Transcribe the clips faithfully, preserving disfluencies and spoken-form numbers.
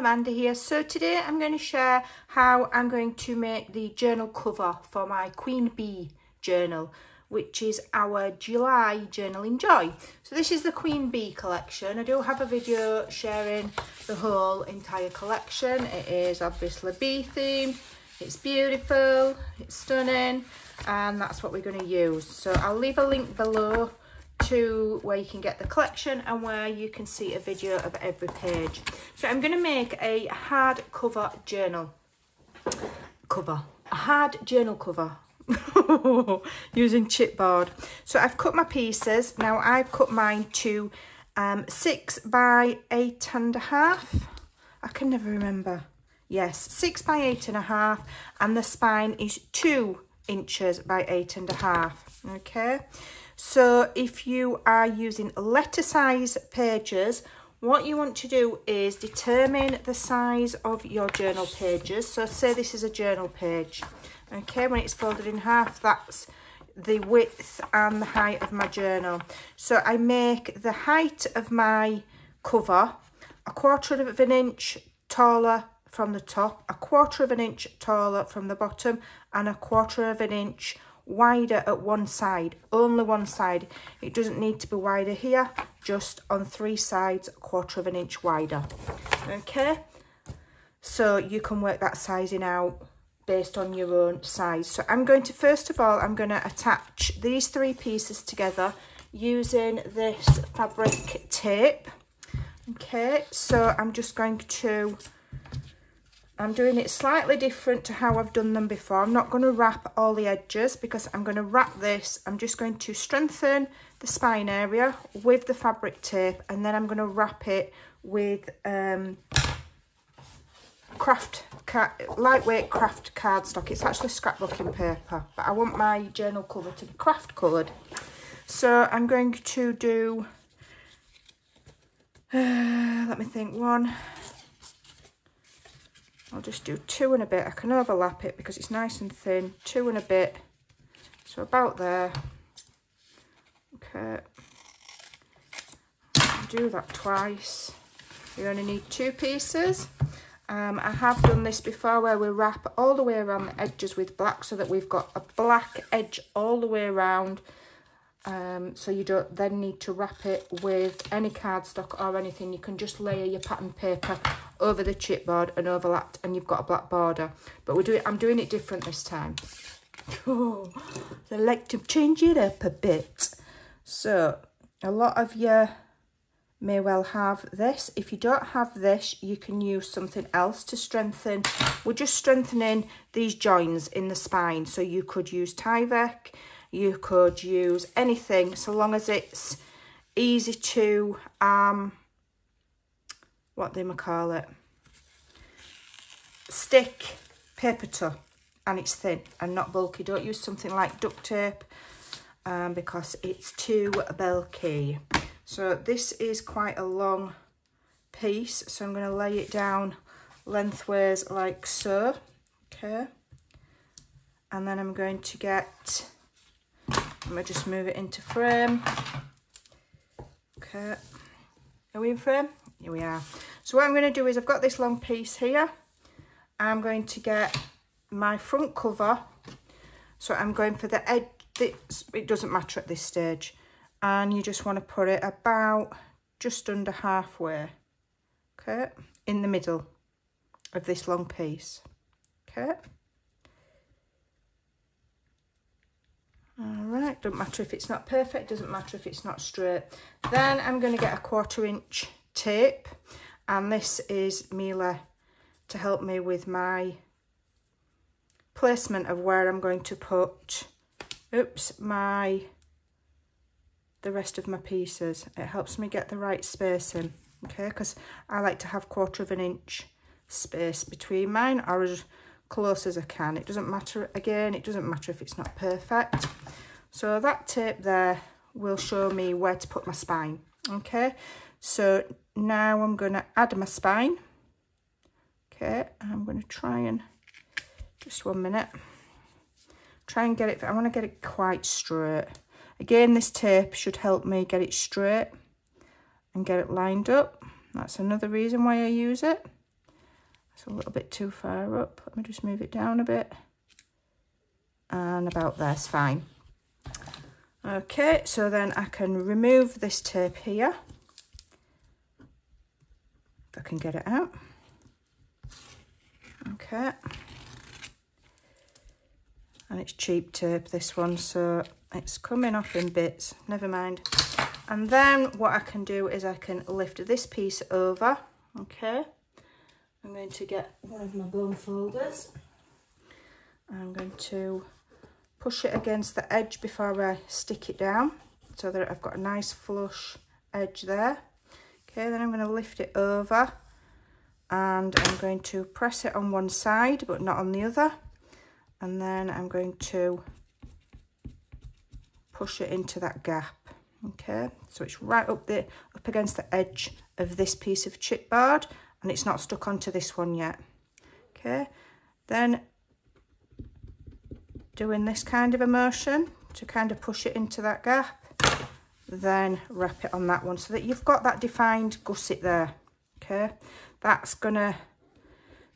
Amanda here. So today I'm going to share how I'm going to make the journal cover for my Queen Bee journal, which is our July Journaling Joy. So this is the Queen Bee collection. I do have a video sharing the whole entire collection. It is obviously bee themed. It's beautiful, it's stunning, and that's what we're going to use. So I'll leave a link below to where you can get the collection and where you can see a video of every page. So I'm going to make a hard cover journal cover a hard journal cover using chipboard. So I've cut my pieces. Now I've cut mine to um six by eight and a half. I can never remember. Yes, six by eight and a half, and the spine is two inches by eight and a half. Okay, so if you are using letter size pages, what you want to do is determine the size of your journal pages. So say this is a journal page. Okay, when it's folded in half, that's the width and the height of my journal. So I make the height of my cover a quarter of an inch taller from the top, a quarter of an inch taller from the bottom, and a quarter of an inch wider at one side, only one side. It doesn't need to be wider here, just on three sides, a quarter of an inch wider. Okay, so you can work that sizing out based on your own size. So I'm going to, first of all, I'm going to attach these three pieces together using this fabric tape. Okay, so I'm just going to, I'm doing it slightly different to how I've done them before. I'm not going to wrap all the edges because I'm going to wrap this. I'm just going to strengthen the spine area with the fabric tape, and then I'm going to wrap it with um, craft ca lightweight craft cardstock. It's actually scrapbooking paper, but I want my journal cover to be craft coloured. So I'm going to do, uh, let me think, one... I'll just do two and a bit. I can overlap it because it's nice and thin. Two and a bit. So about there. Okay. Do that twice. You only need two pieces. Um, I have done this before where we wrap all the way around the edges with black so that we've got a black edge all the way around. Um, so you don't then need to wrap it with any cardstock or anything. You can just layer your pattern paper over the chipboard and overlapped, and you've got a black border. But we're doing, I'm doing it different this time. Oh, I like to change it up a bit. So a lot of you may well have this. If you don't have this, you can use something else to strengthen. We're just strengthening these joins in the spine. So you could use Tyvek, you could use anything, so long as it's easy to um what they might call it, stick paper to, and it's thin and not bulky. Don't use something like duct tape um, because it's too bulky. So this is quite a long piece, so I'm going to lay it down lengthways like so. Okay, and then I'm going to get, I'm going to just move it into frame. Okay, are we in frame? Here we are. So what I'm going to do is, I've got this long piece here. I'm going to get my front cover. So I'm going for the edge. It doesn't matter at this stage. And you just want to put it about just under halfway. Okay. In the middle of this long piece. Okay. All right. Don't matter if it's not perfect. Doesn't matter if it's not straight. Then I'm going to get a quarter inch tape, and this is Mila to help me with my placement of where I'm going to put oops my the rest of my pieces. It helps me get the right spacing. Okay, because I like to have quarter of an inch space between mine, or as close as I can. It doesn't matter, again, it doesn't matter if it's not perfect. So that tape there will show me where to put my spine. Okay, so now I'm going to add my spine. Okay, I'm going to try and, just one minute, try and get it, I want to get it quite straight. Again, this tape should help me get it straight and get it lined up. That's another reason why I use it. It's a little bit too far up. Let me just move it down a bit. And about there's fine. Okay, so then I can remove this tape here. If I can get it out. Okay. And it's cheap tape, this one, so it's coming off in bits. Never mind. And then what I can do is I can lift this piece over. Okay. I'm going to get one of my bone folders. I'm going to push it against the edge before I stick it down so that I've got a nice flush edge there. Okay, then I'm going to lift it over and I'm going to press it on one side but not on the other. And then I'm going to push it into that gap. Okay, so it's right up the up against the edge of this piece of chipboard and it's not stuck onto this one yet. Okay, then doing this kind of a motion to kind of push it into that gap, then wrap it on that one so that you've got that defined gusset there. Okay, that's gonna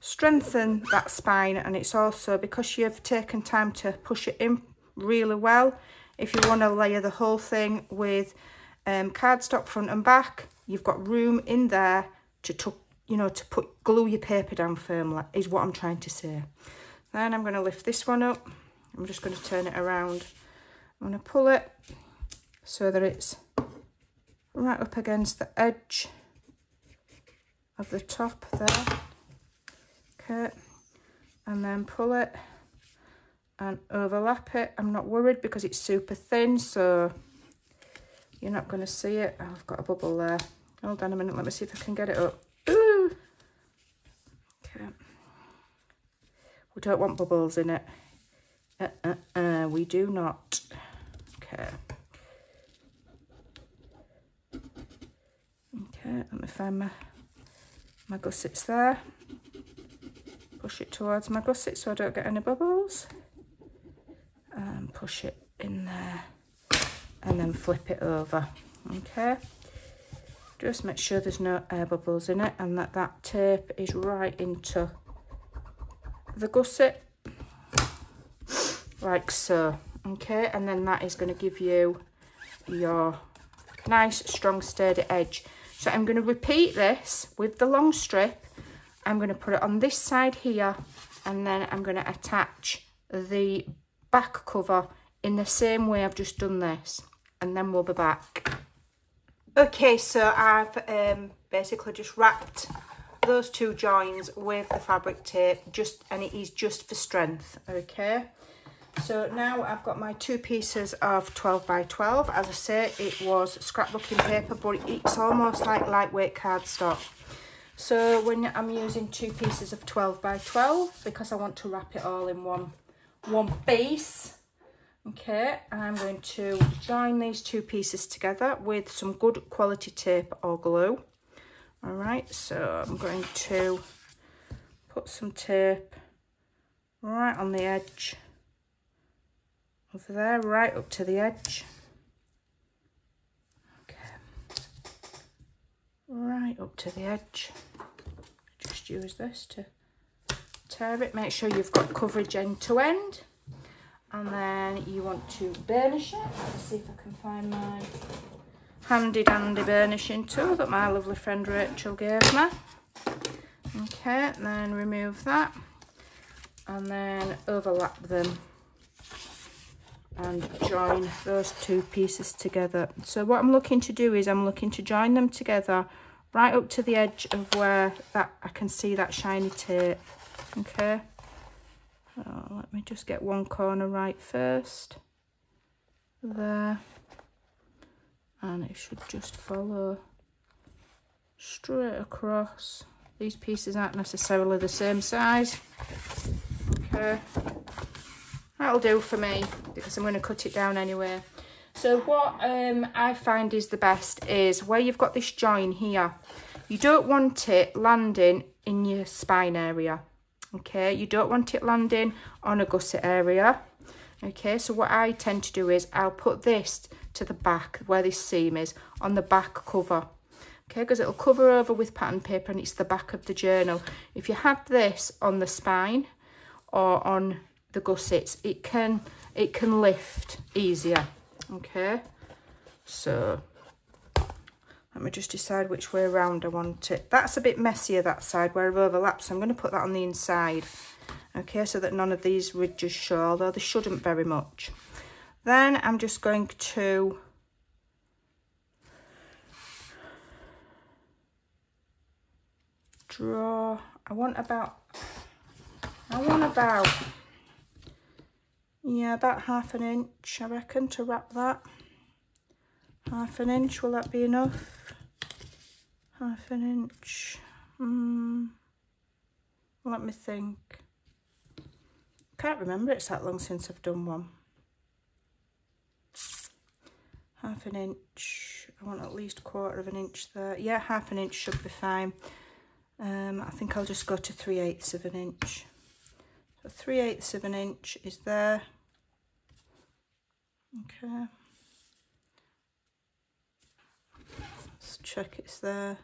strengthen that spine, and it's also because you've taken time to push it in really well. If you want to layer the whole thing with um, cardstock front and back, you've got room in there to, tuck, you know, to put glue your paper down firmly, is what I'm trying to say. Then I'm going to lift this one up. I'm just going to turn it around. I'm going to pull it so that it's right up against the edge of the top there. Okay, and then pull it and overlap it. I'm not worried because it's super thin, so you're not going to see it. Oh, I've got a bubble there. Hold on a minute, let me see if I can get it up. Ooh. Okay, we don't want bubbles in it. Uh, uh, uh, we do not. Okay. Okay, let me find my, my gussets there. Push it towards my gusset so I don't get any bubbles. And push it in there. And then flip it over. Okay. Just make sure there's no air bubbles in it and that that tape is right into the gusset. Like so. Okay, and then that is going to give you your nice strong sturdy edge. So I'm going to repeat this with the long strip. I'm going to put it on this side here, and then I'm going to attach the back cover in the same way I've just done this, and then we'll be back. Okay, so I've um, basically just wrapped those two joins with the fabric tape, just and it is just for strength. Okay, so now I've got my two pieces of twelve by twelve. As I say, it was scrapbooking paper, but it's almost like lightweight cardstock. So when I'm using two pieces of twelve by twelve, because I want to wrap it all in one, one piece. Okay, I'm going to join these two pieces together with some good quality tape or glue. All right, so I'm going to put some tape right on the edge over there, right up to the edge. Right up to the edge. Just use this to tear it. Make sure you've got coverage end to end, and then you want to burnish it. Let's see if I can find my handy dandy burnishing tool that my lovely friend Rachel gave me. Okay, and then remove that and then overlap them and join those two pieces together. So what I'm looking to do is I'm looking to join them together right up to the edge of where that I can see that shiny tape. Okay, so let me just get one corner right first there, and it should just follow straight across. These pieces aren't necessarily the same size. Okay, that'll do for me because I'm going to cut it down anyway. So what um, I find is the best is where you've got this join here, you don't want it landing in your spine area. Okay, you don't want it landing on a gusset area. Okay, so what I tend to do is I'll put this to the back where this seam is on the back cover. okay, because it'll cover over with pattern paper and it's the back of the journal. If you had this on the spine or on the gussets, it can it can lift easier, okay? So let me just decide which way around I want it. That's a bit messier, that side where it overlaps. I'm going to put that on the inside, okay, so that none of these ridges show, although they shouldn't very much. Then I'm just going to draw, I want about, I want about, yeah, about half an inch, I reckon, to wrap that. Half an inch, will that be enough? Half an inch, mm, let me think. Can't remember, it's that long since I've done one. Half an inch, I want at least a quarter of an inch there. Yeah, half an inch should be fine. Um, I think I'll just go to three eighths of an inch. So three eighths of an inch is there. Okay. Let's check it's there.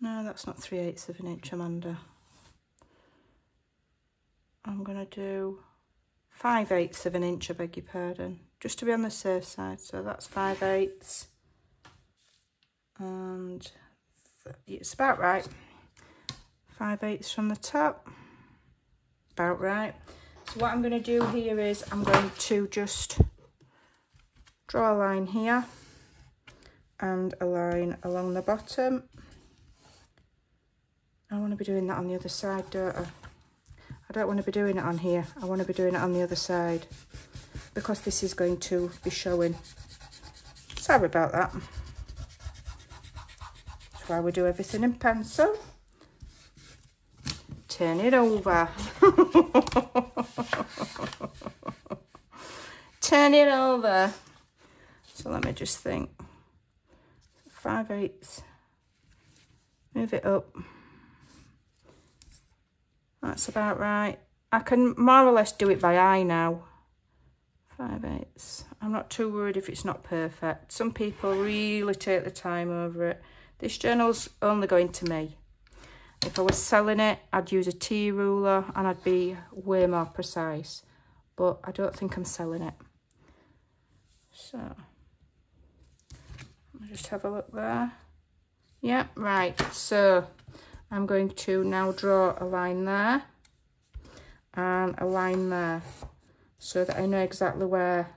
No, that's not three eighths of an inch, Amanda. I'm gonna do five eighths of an inch, I beg your pardon, just to be on the safe side. So that's five eighths. And it's about right, five eighths from the top, about right. So what I'm going to do here is I'm going to just draw a line here and a line along the bottom. I want to be doing that on the other side, don't I? I don't want to be doing it on here, I want to be doing it on the other side, because this is going to be showing. Sorry about that. Why we do everything in pencil. Turn it over. Turn it over. So let me just think. Five eighths. Move it up. That's about right. I can more or less do it by eye now. Five eighths. I'm not too worried if it's not perfect. Some people really take the time over it. This journal's only going to me. If I was selling it, I'd use a T ruler and I'd be way more precise. But I don't think I'm selling it. So, I'll just have a look there. Yep, yeah, right. So, I'm going to now draw a line there and a line there, so that I know exactly where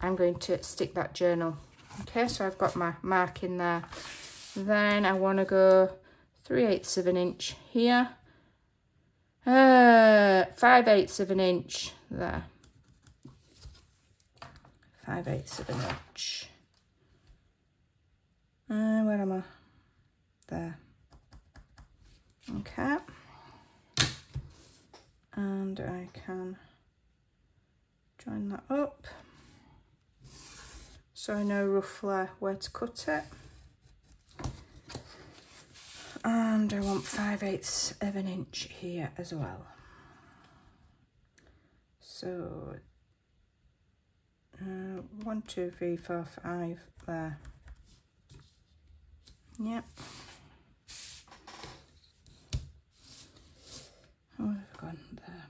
I'm going to stick that journal. Okay, so I've got my mark in there. Then I want to go three eighths of an inch here, uh, five eighths of an inch there, five eighths of an inch. Uh, where am I? There. Okay. And I can join that up, so I know roughly where to cut it. And I want five eighths of an inch here as well. So uh, one, two, three, four, five there. Yep. Oh, I've gone there.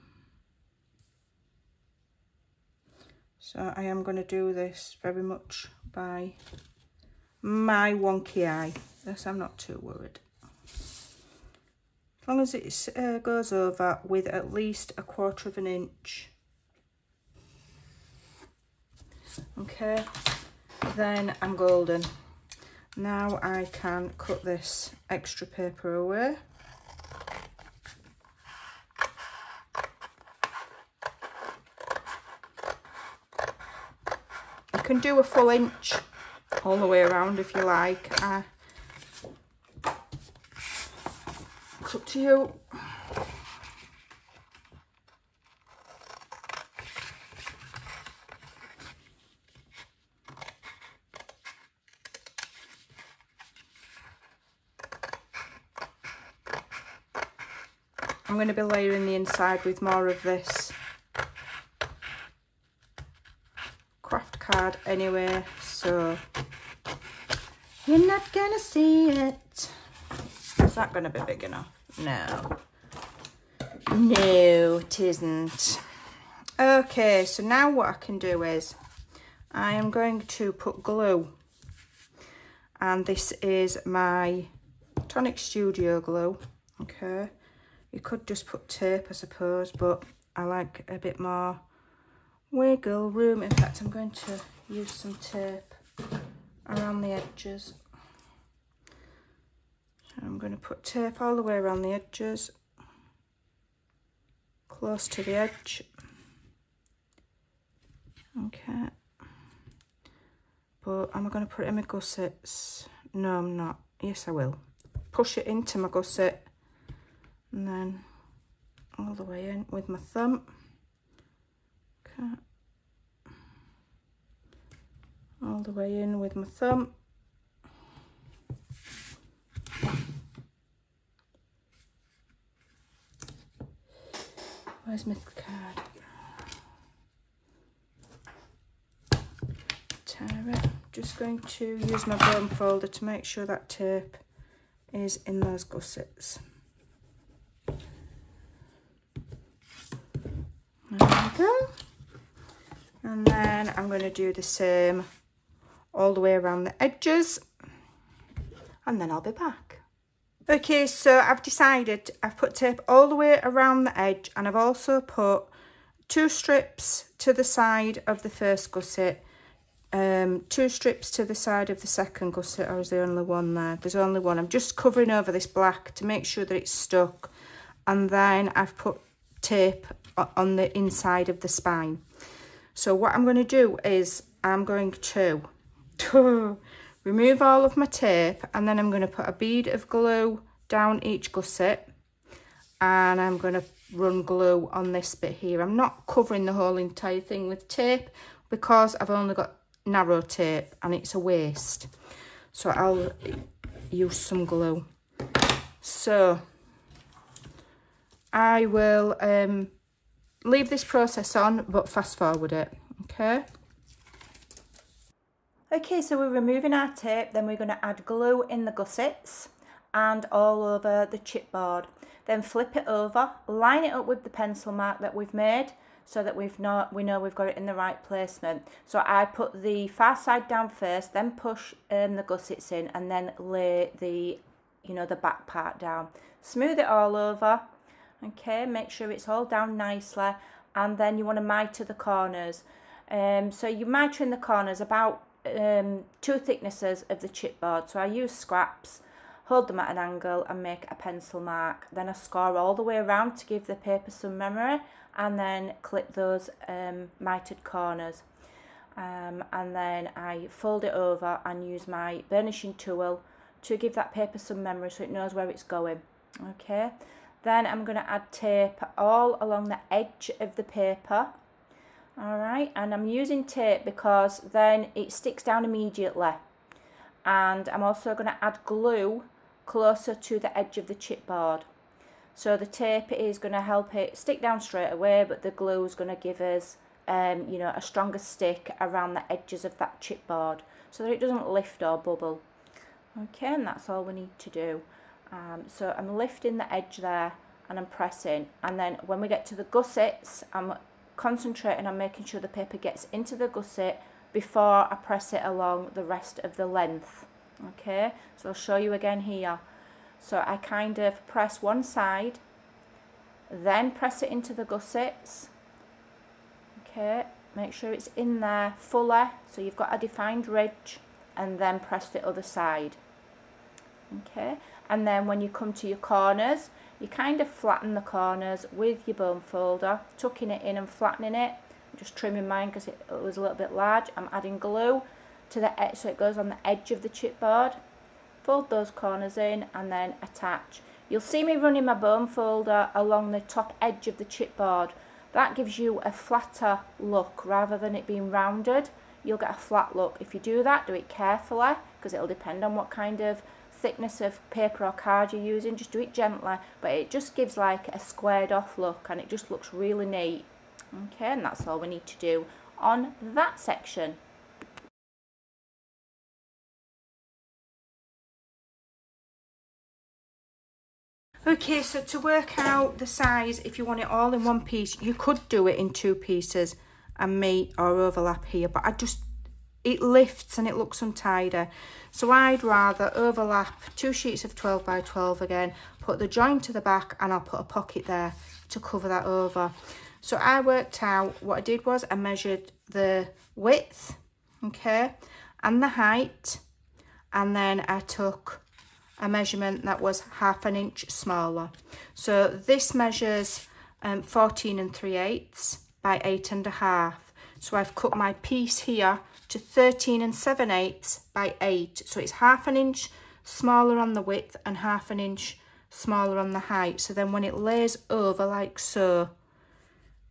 So I am going to do this very much by my wonky eye. Yes, I'm not too worried. As long as it uh, goes over with at least a quarter of an inch. Okay, then I'm golden. Now I can cut this extra paper away. You can do a full inch all the way around if you like. I Up to you. I'm going to be layering the inside with more of this craft card anyway, so You're not gonna see it. It's not gonna be big enough. No. No, it isn't. Okay, so now what I can do is I am going to put glue. And this is my Tonic Studio glue. Okay. You could just put tape, I suppose, but I like a bit more wiggle room. In fact, I'm going to use some tape around the edges. I'm going to put tape all the way around the edges, close to the edge. Okay. But am I going to put it in my gussets? No, I'm not. Yes, I will. Push it into my gusset. And then all the way in with my thumb. Okay. All the way in with my thumb. Where's my card? Tear it. Just going to use my bone folder to make sure that tape is in those gussets. There we go. And then I'm going to do the same all the way around the edges, and then I'll be back. Okay, so I've decided I've put tape all the way around the edge, and I've also put two strips to the side of the first gusset, um, two strips to the side of the second gusset, or is there only one there? There's only one. I'm just covering over this black to make sure that it's stuck, and then I've put tape on the inside of the spine. So what I'm going to do is I'm going to remove all of my tape, and then I'm going to put a bead of glue down each gusset, and I'm going to run glue on this bit here. I'm not covering the whole entire thing with tape because I've only got narrow tape and it's a waste. So I'll use some glue. So I will um, leave this process on, but fast forward it, okay? Okay, so we're removing our tape, then we're going to add glue in the gussets and all over the chipboard. Then flip it over, line it up with the pencil mark that we've made so that we've not, we know we've got it in the right placement. So I put the far side down first, then push um, the gussets in, and then lay the, you know, the back part down. Smooth it all over. Okay, make sure it's all down nicely, and then you want to miter the corners. Um, so you miter in the corners about um, two thicknesses of the chipboard. So I use scraps, hold them at an angle and make a pencil mark. Then I score all the way around to give the paper some memory, and then clip those um, mitered corners. Um, and then I fold it over and use my burnishing tool to give that paper some memory so it knows where it's going. Okay. Then I'm going to add tape all along the edge of the paper. All right, and I'm using tape because then it sticks down immediately. And I'm also going to add glue closer to the edge of the chipboard. So the tape is going to help it stick down straight away, but the glue is going to give us, um, you know, a stronger stick around the edges of that chipboard so that it doesn't lift or bubble. Okay, and that's all we need to do. Um, so I'm lifting the edge there and I'm pressing, and then when we get to the gussets I'm concentrating on making sure the paper gets into the gusset before I press it along the rest of the length. Okay, so I'll show you again here. So I kind of press one side, then press it into the gussets. Okay, make sure it's in there fully so you've got a defined ridge, and then press the other side. Okay, and then when you come to your corners, you kind of flatten the corners with your bone folder, tucking it in and flattening it. I'm just trimming mine because it, it was a little bit large. I'm adding glue to the edge so it goes on the edge of the chipboard. Fold those corners in and then attach. You'll see me running my bone folder along the top edge of the chipboard. That gives you a flatter look rather than it being rounded. You'll get a flat look. If you do that, do it carefully because it'll depend on what kind of thickness of paper or card you're using. Just do it gently, but it just gives like a squared off look and it just looks really neat. Okay, and that's all we need to do on that section. Okay, so to work out the size, if you want it all in one piece, you could do it in two pieces and meet or overlap here, but I just, it lifts and it looks untidy. So I'd rather overlap two sheets of twelve by twelve again, put the joint to the back, and I'll put a pocket there to cover that over. So I worked out, what I did was I measured the width, okay, and the height, and then I took a measurement that was half an inch smaller. So this measures um, fourteen and three eighths by eight and a half. So I've cut my piece here to thirteen and seven eighths by eight. So it's half an inch smaller on the width and half an inch smaller on the height. So then when it lays over like so,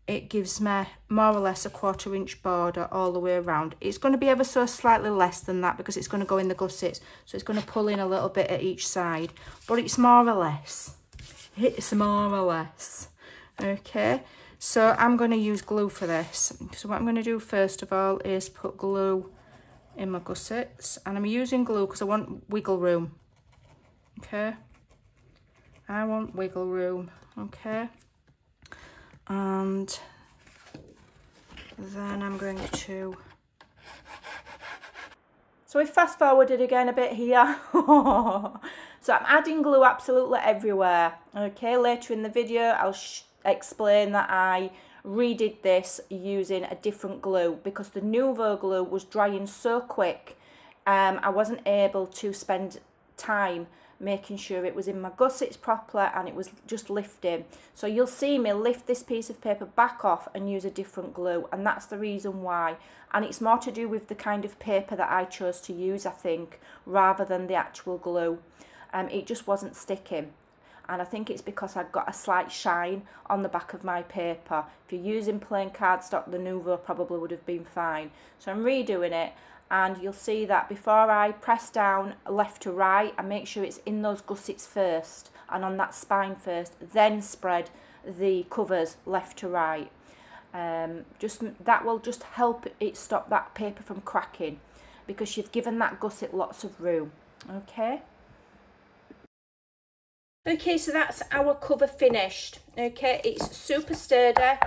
it gives me more or less a quarter inch border all the way around. It's going to be ever so slightly less than that because it's going to go in the gussets. So it's going to pull in a little bit at each side, but it's more or less. It's more or less. Okay, so I'm going to use glue for this. So what I'm going to do first of all is put glue in my gussets, and I'm using glue because I want wiggle room. Okay, I want wiggle room. Okay. And then I'm going to, so we fast forwarded again a bit here. So I'm adding glue absolutely everywhere. Okay, later in the video I'll sh explain that I redid this using a different glue because the Nuvo glue was drying so quick, um, I wasn't able to spend time making sure it was in my gussets properly and it was just lifting. So you'll see me lift this piece of paper back off and use a different glue, and that's the reason why. And it's more to do with the kind of paper that I chose to use, I think, rather than the actual glue. Um, it just wasn't sticking, and I think it's because I've got a slight shine on the back of my paper. If you're using plain cardstock, the Nuvo probably would have been fine. So I'm redoing it. And you'll see that before I press down left to right, I make sure it's in those gussets first and on that spine first, then spread the covers left to right. Um, just that will just help it stop that paper from cracking because you've given that gusset lots of room. Okay. Okay, so that's our cover finished. Okay, it's super sturdy.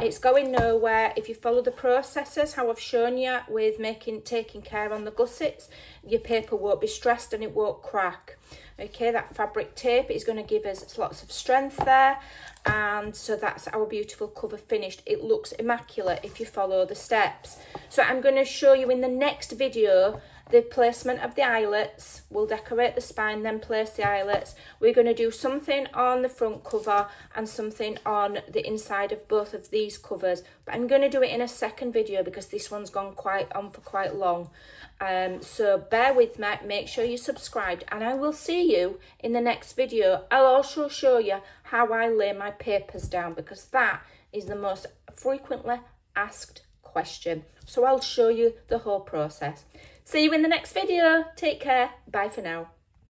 It's going nowhere. If you follow the processes how I've shown you with making taking care on the gussets, your paper won't be stressed and it won't crack. Okay, that fabric tape is going to give us lots of strength there, and so that's our beautiful cover finished. It looks immaculate if you follow the steps. So I'm going to show you in the next video the placement of the eyelets. We'll decorate the spine, then place the eyelets. We're going to do something on the front cover and something on the inside of both of these covers, but I'm going to do it in a second video because this one's gone quite on for quite long. Um, so bear with me, make sure you're subscribed, and I will see you in the next video. I'll also show you how I lay my papers down because that is the most frequently asked question. So I'll show you the whole process. See you in the next video. Take care. Bye for now.